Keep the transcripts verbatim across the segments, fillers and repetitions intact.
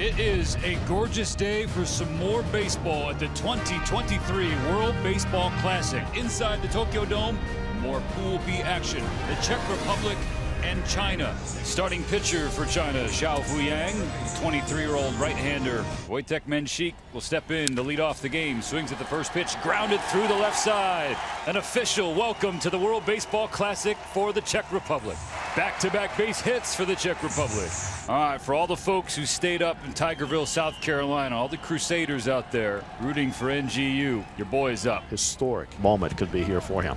It is a gorgeous day for some more baseball at the twenty twenty-three World Baseball Classic. Inside the Tokyo Dome, more Pool B action. The Czech Republic and China. Starting pitcher for China, Xiao Huyang, twenty-three-year-old right-hander. Wojtek Menchik will step in to lead off the game. Swings at the first pitch, grounded through the left side. An official welcome to the World Baseball Classic for the Czech Republic. Back-to-back base hits for the Czech Republic. All right, for all the folks who stayed up in Tigerville, South Carolina, all the Crusaders out there rooting for N G U, your boy is up. Historic moment could be here for him.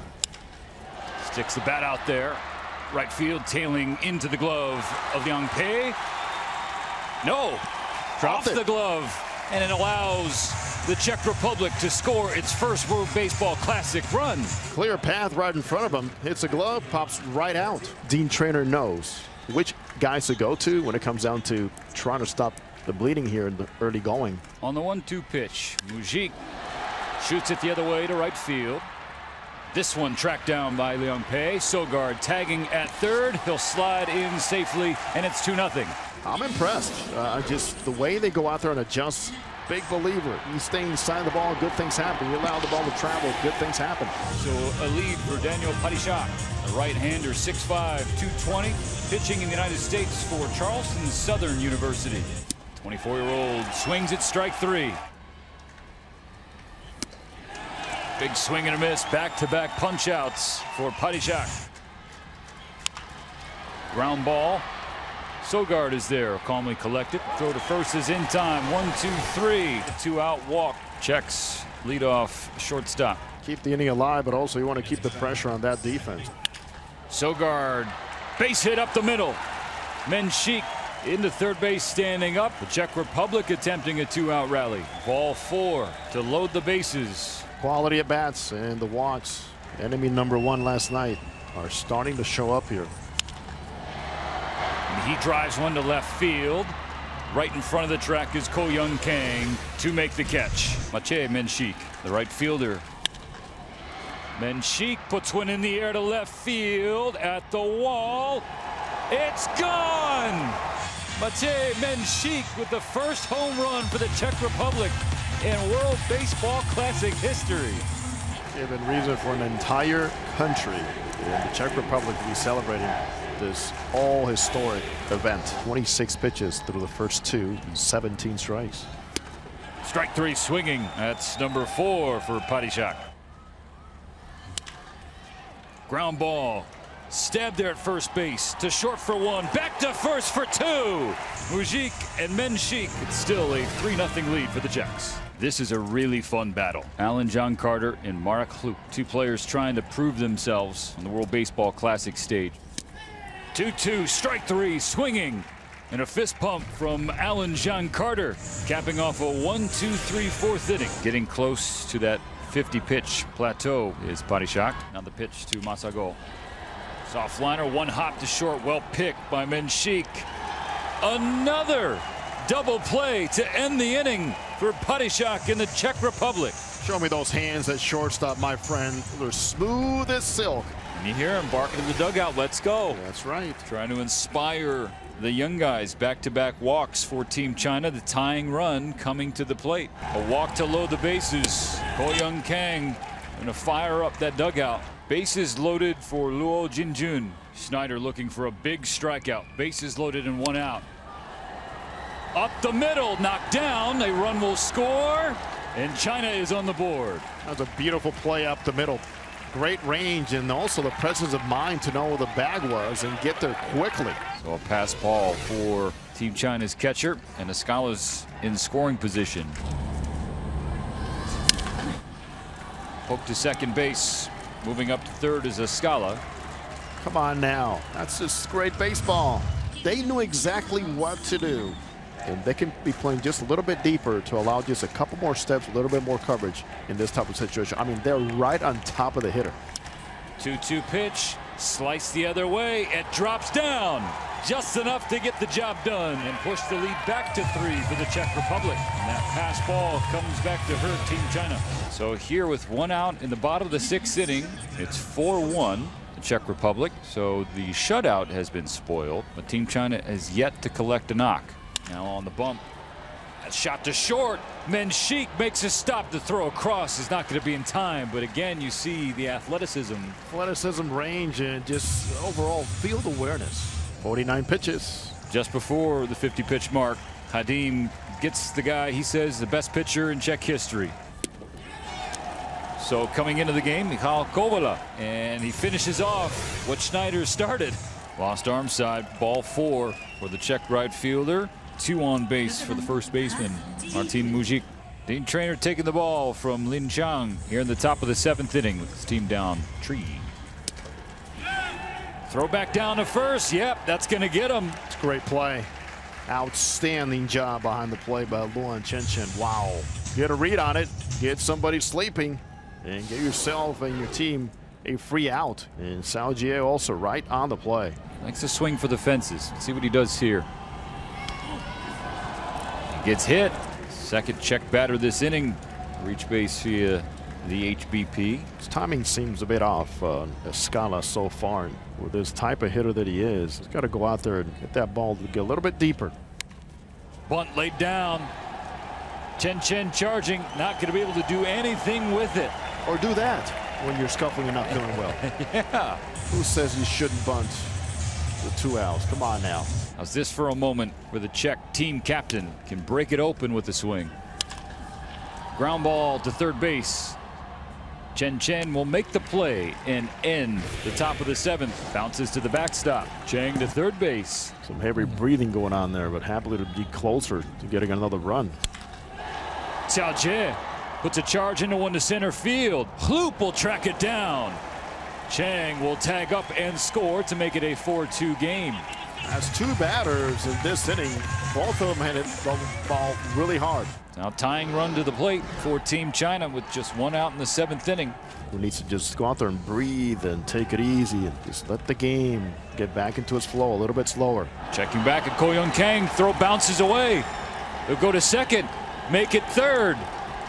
Sticks the bat out there. Right field, tailing into the glove of Liang Pei. No, drops the glove, and it allows the Czech Republic to score its first World Baseball Classic run. Clear path right in front of him. Hits a glove, pops right out. Dean Traynor knows which guys to go to when it comes down to trying to stop the bleeding here in the early going. On the one two pitch, Mužík shoots it the other way to right field. This one tracked down by Leon Pei. Sogard tagging at third. He'll slide in safely, and it's two nothing. I'm impressed. Uh, just the way they go out there and adjust. Big believer. You stay inside the ball, good things happen. You allow the ball to travel, good things happen. So a lead for Daniel Padyšák, the right-hander, six five, two twenty, pitching in the United States for Charleston Southern University. twenty-four-year-old swings at strike three. Big swing and a miss, back-to-back punch-outs for Padyšák. Ground ball. Sogard is there, calmly collected. Throw to first is in time. One, two, three. Two-out walk. Checks leadoff shortstop. Keep the inning alive, but also you want to keep the pressure on that defense. Sogard, base hit up the middle. Menchik into third base, standing up. The Czech Republic attempting a two-out rally. Ball four to load the bases. Quality at bats and the walks, enemy number one last night, are starting to show up here. And he drives one to left field. Right in front of the track is Ko Young Kang to make the catch. Matej Menchik, the right fielder. Menchik puts one in the air to left field at the wall. It's gone! Matej Menchik with the first home run for the Czech Republic in World Baseball Classic history. Given reason for an entire country, and the Czech Republic to be celebrating this all-historic event. twenty-six pitches through the first two, seventeen strikes. Strike three swinging. That's number four for Padyšák. Ground ball. Stabbed there at first base, to short for one, back to first for two. Mužík and Menchik. It's still a three nothing lead for the Czechs. This is a really fun battle. Alan John Carter and Mark Luke, two players trying to prove themselves on the World Baseball Classic stage. two two, strike three, swinging. And a fist pump from Alan John Carter, capping off a one two three fourth inning. Getting close to that fifty-pitch plateau is Padyšák. Now the pitch to Masagol. Soft liner, one hop to short, well picked by Menchik. Another double play to end the inning for Padyšák in the Czech Republic. Show me those hands at shortstop, my friend. They're smooth as silk. And you hear him barking in the dugout, let's go. That's right. Trying to inspire the young guys. Back-to-back walks for Team China. The tying run coming to the plate. A walk to load the bases. Ko Young Kang going to fire up that dugout. Bases loaded for Luo Jinjun. Snyder looking for a big strikeout. Bases loaded and one out. Up the middle, knocked down. A run will score, and China is on the board. That's a beautiful play up the middle. Great range and also the presence of mind to know where the bag was and get there quickly. So a pass ball for Team China's catcher, and Escala's in scoring position. Poke to second base. Moving up to third is Escala. Come on now. That's just great baseball. They knew exactly what to do. And they can be playing just a little bit deeper to allow just a couple more steps, a little bit more coverage in this type of situation. I mean, they're right on top of the hitter. two two pitch. Slice the other way. It drops down. Just enough to get the job done and push the lead back to three for the Czech Republic. And that pass ball comes back to her, Team China. So here with one out in the bottom of the sixth inning, it's four one, the Czech Republic. So the shutout has been spoiled, but Team China has yet to collect a knock. Now on the bump, That shot to short. Menchik makes a stop to throw across. Is not going to be in time, but again you see the athleticism. Athleticism, range, and just overall field awareness. forty-nine pitches. Just before the fifty pitch mark, Hadim gets the guy he says the best pitcher in Czech history. So coming into the game, Michal Kovala, and he finishes off what Schneider started. Lost arm side, ball four for the Czech right fielder. Two on base for the first baseman, Martin Mužík. Dean Traynor taking the ball from Lin Chang here in the top of the seventh inning with his team down three. Throw back down to first. Yep, that's going to get him. It's a great play. Outstanding job behind the play by Luo and Chen Chen. Wow. Get a read on it. Get somebody sleeping. And get yourself and your team a free out. And Xiao Jie also right on the play. Likes to swing for the fences. Let's see what he does here. He gets hit. Second Czech batter this inning. Reach base via the H B P. His timing seems a bit off on uh, Escala so far. And with this type of hitter that he is, he's got to go out there and get that ball to get a little bit deeper. Bunt laid down. Chen Chen charging. Not going to be able to do anything with it. Or do that when you're scuffling and not doing well. Yeah. Who says you shouldn't bunt with two outs? Come on now. How's this for a moment where the Czech team captain can break it open with the swing? Ground ball to third base. Chen Chen will make the play and end the top of the seventh. Bounces to the backstop. Chang to third base. Some heavy breathing going on there, but happily to be closer to getting another run. Xiao Jie puts a charge into one to center field. Hloop will track it down. Chang will tag up and score to make it a four two game. That's two batters in this inning. Both of them had it the ball really hard. Now tying run to the plate for Team China with just one out in the seventh inning. Who needs to just go out there and breathe and take it easy and just let the game get back into its flow a little bit slower. Checking back at Ko Young Kang. Throw bounces away. He'll go to second. Make it third.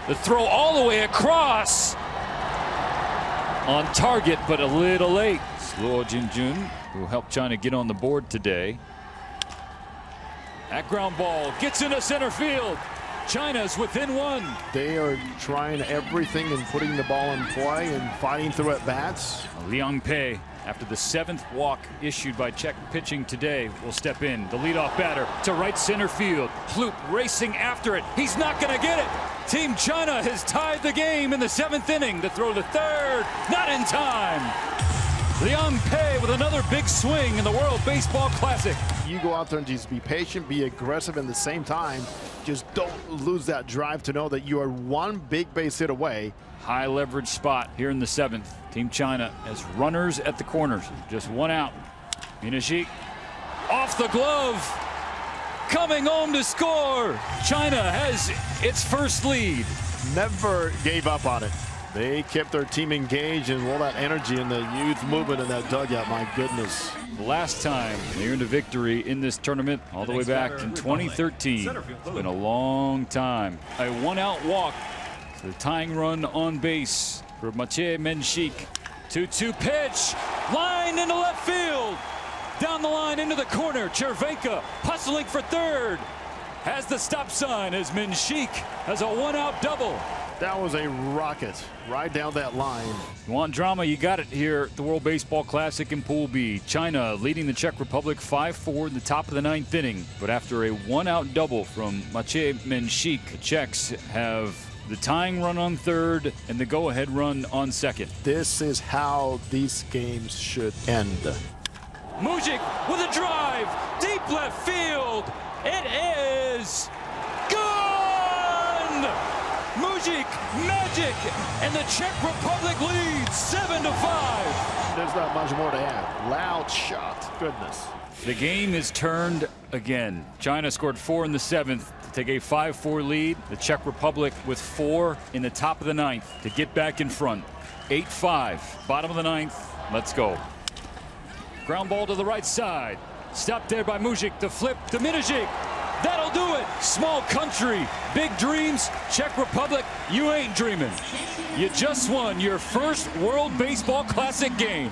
The throw all the way across. On target, but a little late. Luo Jinjun, who helped China get on the board today. That ground ball gets into center field. China's within one. They are trying everything and putting the ball in play and fighting through at bats. Liang Pei, after the seventh walk issued by Czech pitching today, will step in. The leadoff batter to right center field. Hloop racing after it. He's not going to get it. Team China has tied the game in the seventh inning. The throw to third. Not in time. Leon Pei with another big swing in the World Baseball Classic. You go out there and just be patient, be aggressive at the same time. Just don't lose that drive to know that you are one big base hit away. High leverage spot here in the seventh. Team China has runners at the corners. Just one out. Mužík off the glove. Coming home to score. China has its first lead. Never gave up on it. They kept their team engaged, and all that energy and the youth movement in that dugout. My goodness. Last time they earned a victory in this tournament, all the way back in twenty thirteen. It's been a long time. A one-out walk to the tying run on base for Matej Menchik. two two pitch. Line into left field. Down the line into the corner. Chervenka hustling for third. Has the stop sign as Menchik has a one-out double. That was a rocket right down that line. You want drama, you got it here at the World Baseball Classic in Pool B. China leading the Czech Republic five four in the top of the ninth inning. But after a one-out double from Matej Menchik, the Czechs have the tying run on third and the go-ahead run on second. This is how these games should end. Mužík with a drive, deep left field. It is gone! Mužík, magic, and the Czech Republic leads seven to five. There's not much more to add. Loud shot, goodness. The game is turned again. China scored four in the seventh to take a five four lead. The Czech Republic with four in the top of the ninth to get back in front. eight five, bottom of the ninth. Let's go. Ground ball to the right side. Stopped there by Mužík. The flip to Menchik. That'll do it. Small country, big dreams. Czech Republic, you ain't dreaming. You just won your first World Baseball Classic game.